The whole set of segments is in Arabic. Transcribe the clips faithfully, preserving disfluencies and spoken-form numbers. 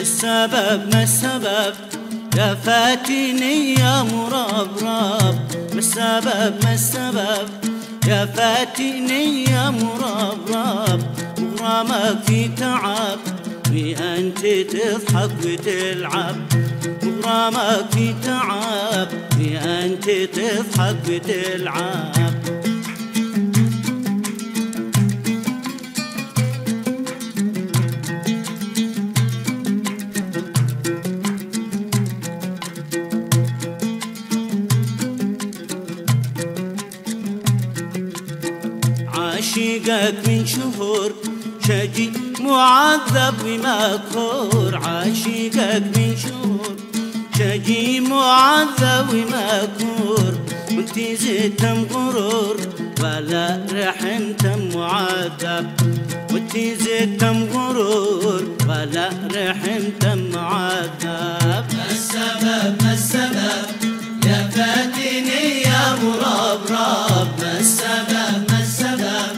السبب ما السبب يا فاتني يا مربرب؟ ما السبب ما السبب يا فاتني يا مربرب؟ مغرمك في تعب وأنت تضحك وتلعب، مغرمك في تعب وأنت تضحك وتلعب. عاشقك من شهور شقي معذب ومكهور، عاشقك من شهور شقي معذب ومكهور، وانت زدت مغرور ولا رحمت معذب، وانت زدت مغرور ولا رحمت معذب. ما السبب ما السبب يا فاتني يا مربرب؟ ما السبب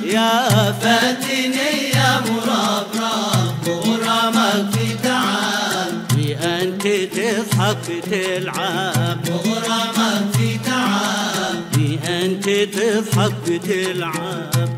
يا فاتني يا مربرب؟ مغرمك في تعب وأنت تضحك تلعب، مغرمك في تعب وأنت تضحك تلعب.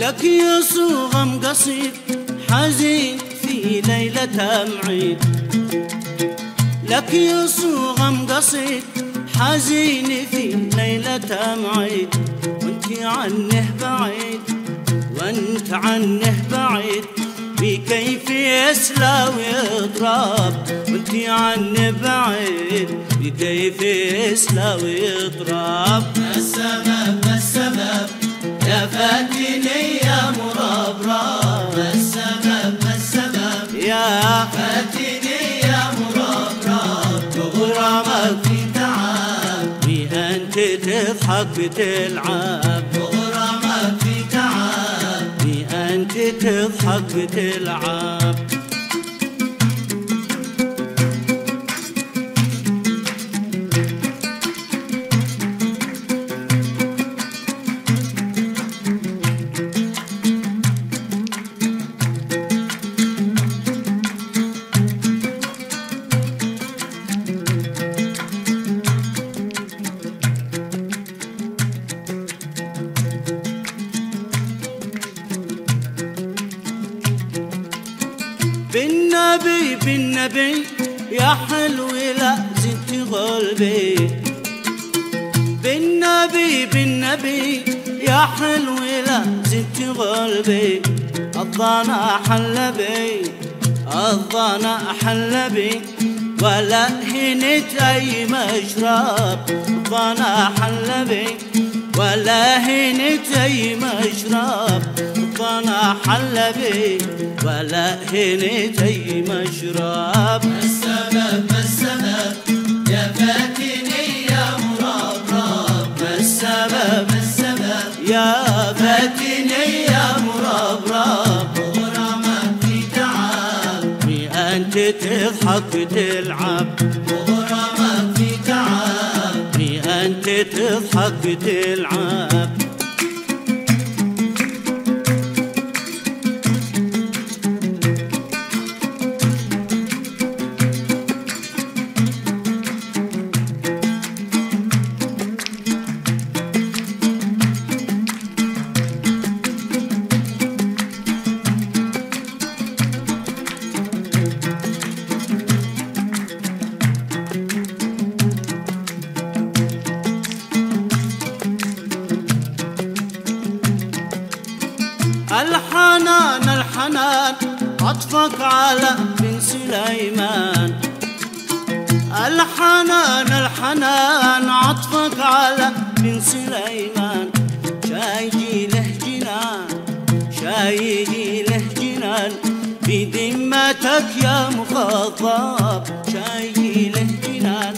لك يصو غم قصيد حزين في ليلة معيد، لك يصو غم قصيد حزين في ليلة معيد، وانت عنه بعيد وانت عنه بعيد بكيف يسلى ويضرب، وانت عنه بعيد بكيف يسلى ويضرب. ما السبب ما السبب يا فاتني يا مربرب؟ ما السبب ما السبب يا فاتني يا مربرب؟ مغرمك في تعب وأنت تضحك وتلعب، مغرمك في تعب وأنت تضحك وتلعب. بالنبي بالنبي يا حلو لا زلت قلبي، بالنبي بالنبي يا حلو لا زلت قلبي، الظنا حل بي الظنا حل بي ولا هنت أي مشرب، الظنا حل بي ولا هنت أي مشرب، الظنا حل بي ولا هنيت أي مشرب. ما السبب ما السبب يا فاتني يا مربرب؟ ما السبب ما السبب يا فاتني يا مربرب؟ مغرمك في تعب وأنت تضحك وتلعب، مغرمك في تعب وأنت تضحك وتلعب. الحنان الحنان عطفك على بن سليمان، الحنان الحنان عطفك على بن سليمان، شايجي له جنان شايجي له جنان في ذمتك يا مخضب شايل الجنان،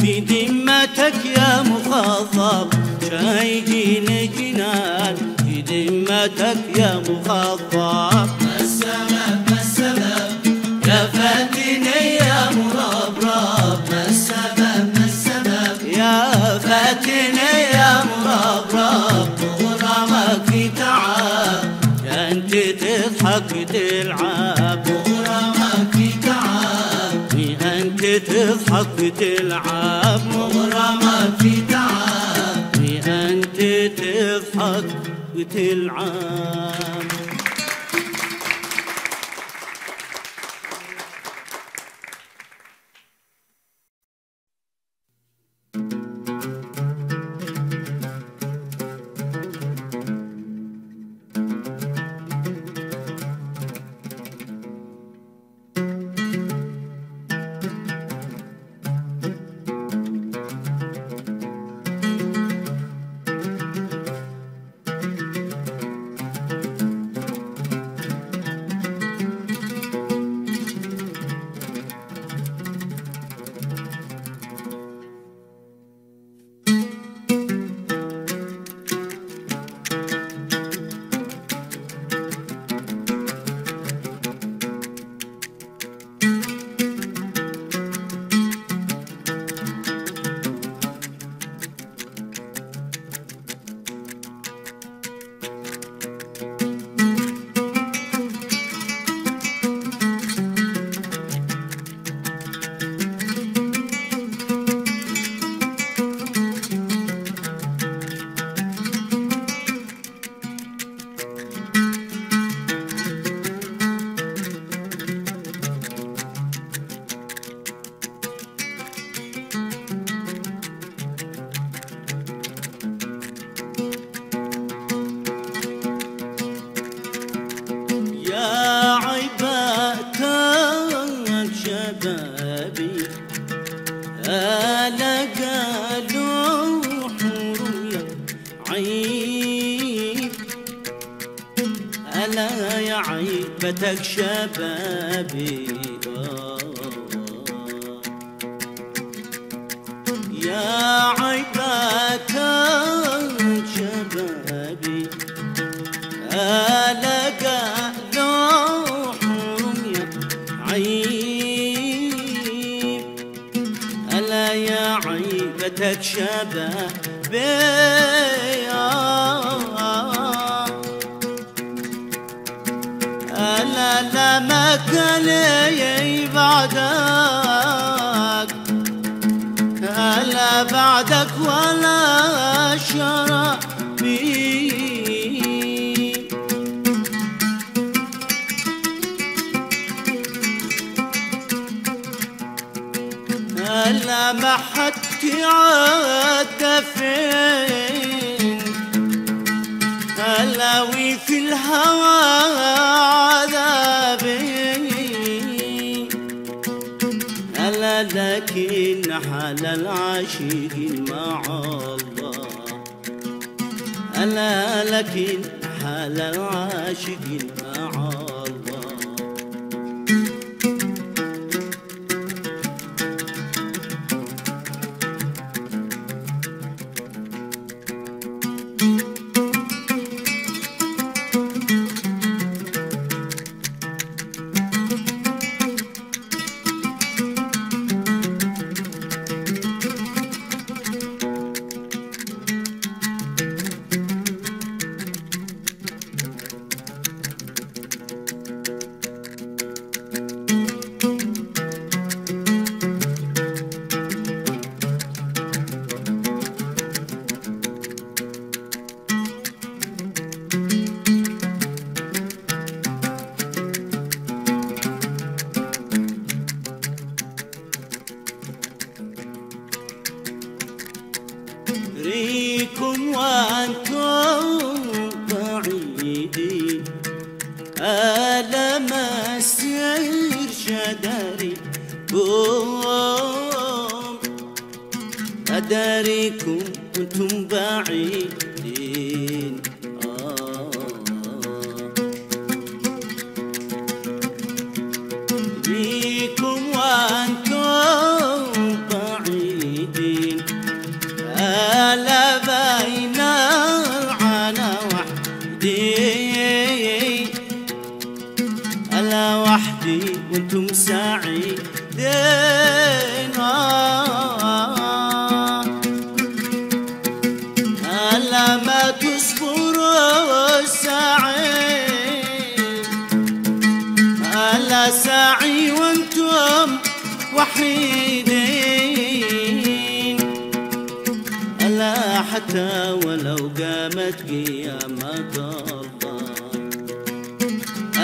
في ذمتك يا مخضب شايل الجنان، في ذمتك يا مخضب السبب السبب يا فاتني يا مربرب، ما السبب ما السبب يا فاتني يا مربرب، مغرمك في تعب يا انت تضحك تلعب، مغرمك في تعب يا انت تضحك تلعب، مغرمك في تعب يا انت تضحك وتلعب. عيبتك شبابي يا عيبتك شبابي، ألقى لو حرم يا عيب، ألا يا عيبتك شبابي لا مكان لي بعدك، لا بعدك ولا شرابي، لا ما حد عاد فين، لا وفي الهوى لكن حال العاشقين مع الله، ألا لكن حال العاشقين مع الله. أداريكم أنتم بعيدين، آه بيكم وأنتم بعيدين، ألا بين العنا وحدي، ألا وحدي وأنتم سعيدين، ألا ما تصبروا السعيد، ألا ساعي وانتم وحيدين، ألا حتى ولو قامت قيامة الله،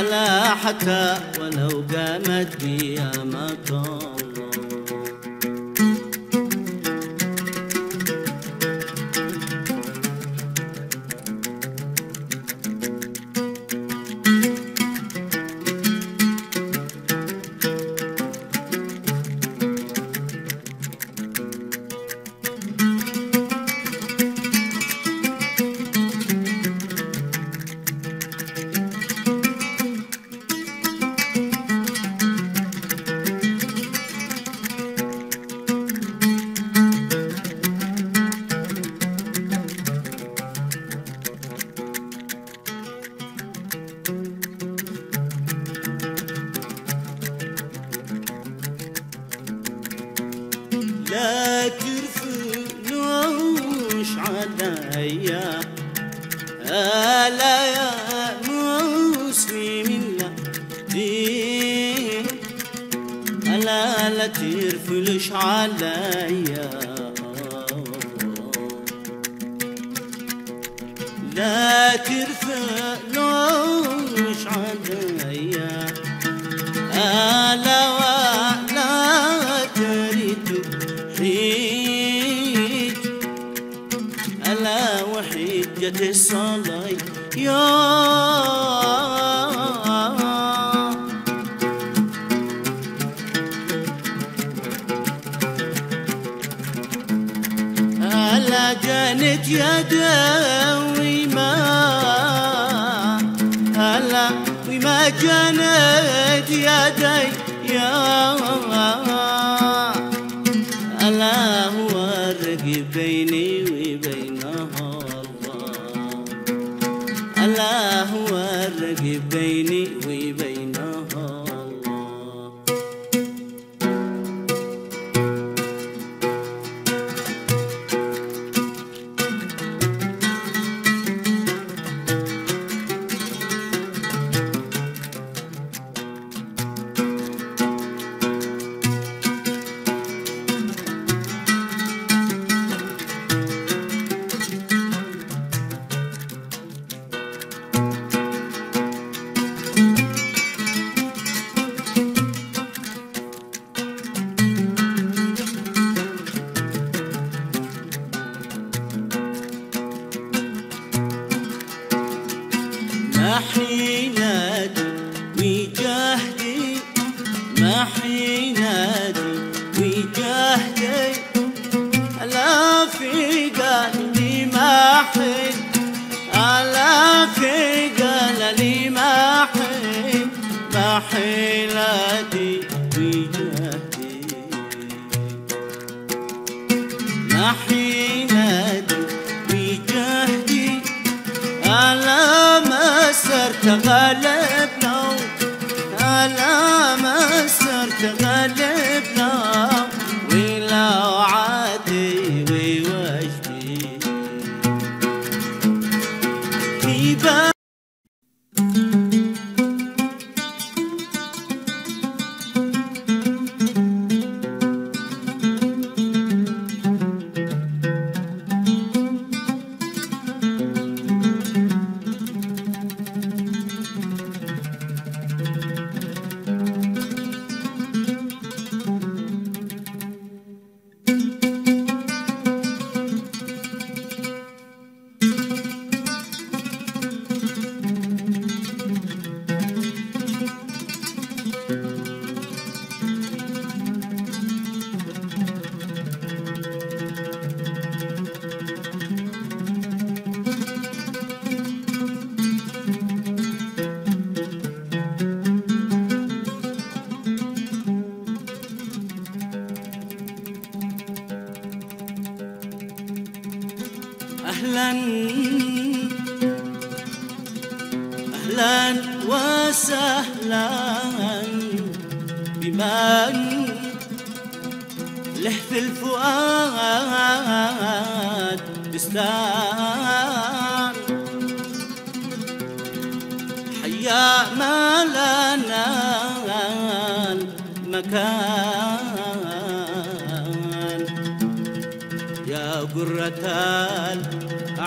ألا حتى ولو قامت قيامة الله. لا ترفنوش عليا، ألا يا مسلمين لا دين، ألا لا ترفنوش عليا، لا ترفنوش عليا، ألا ألا وحيدة الصلاة يا ألا جانت يا دويما، ألا وما جانت يا دي يا، ألا هو الرقيب بيني وبينها الله، ألا هو الرقيب بيني وبينها الله. ما حينادي وجاهدي، ما حينادي وجاهدي، ألا في قلبي ما حد، ألا في قلبي ما حد، ما حينادي وجاهدي، ما حينادي وجاهدي، ألا سرت غلبنا، ألا ما سرت غلبنا، ولو عادي ووجدي في باب أهلا أهلا وسهلا بمن له في الفؤاد بستان، حيا ما لا نال مكان، يا قرة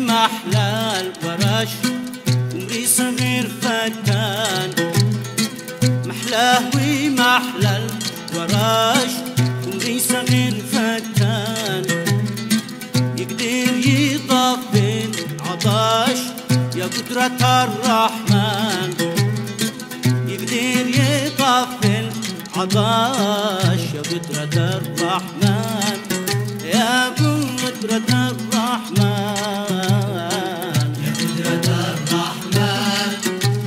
محلاه ومحلى الورش عمري صغير فتان، محلاه ومحلى الورش عمري صغير فتان، يقدر يضاف بين عطاش يا قدرة الرحمن، يقدر يضاف بين عطاش يا قدرة الرحمن يا قدرة الرحمن يا قدرة الرحمن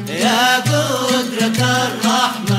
يا قدرة الرحمن.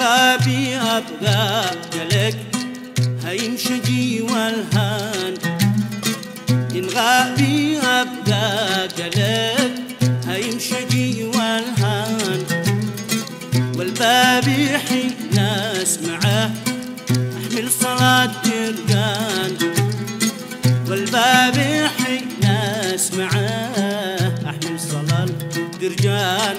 غابي أبقى جلك هيمشي جوا الهان، إن غابي أبقى جلك هيمشي جوا الهان، والباب حين أسمعه أحمل صلاة جرقان، والباب حين أسمعه أحمل صلاة جرقان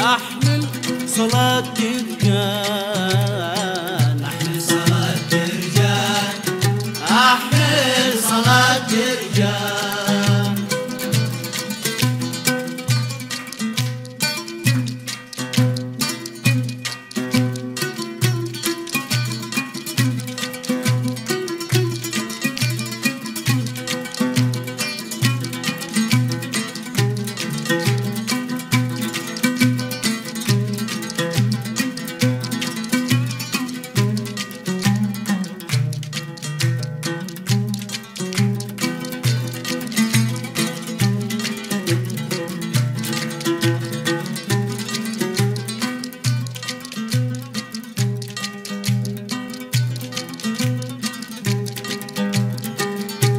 أحمل صلاة الرجال أحمل صلاة الرجال أحمل صلاة الرجال.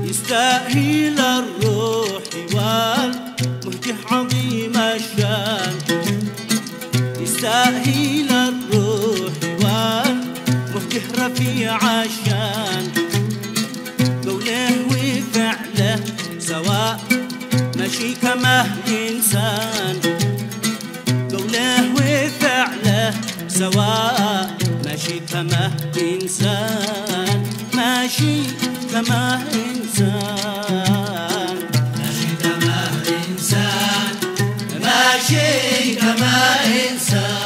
يستاهل الروح والمهجه عظيم عشان قوله وفعله سواء ماشي كمه إنسان، قوله وفعله سواء ماشي كمه إنسان، ماشي كمه إنسان، ماشي كمه إنسان، ماشي كمه إنسان.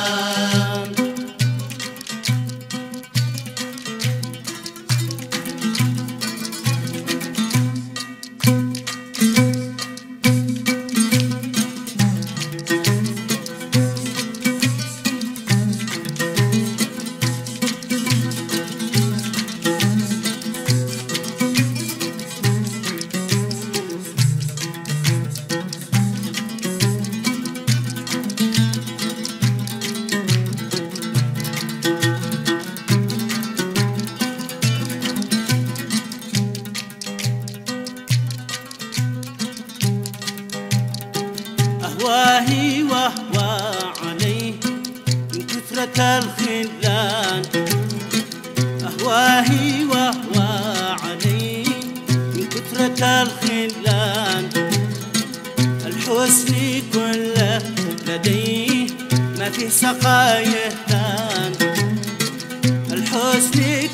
أهواهي وأهوى عليه من كثرة الخذلان، أهواهي وأهوى عليه من كثرة الخذلان، الحسن كله لديه ما فيه سقايه ثان، الحسن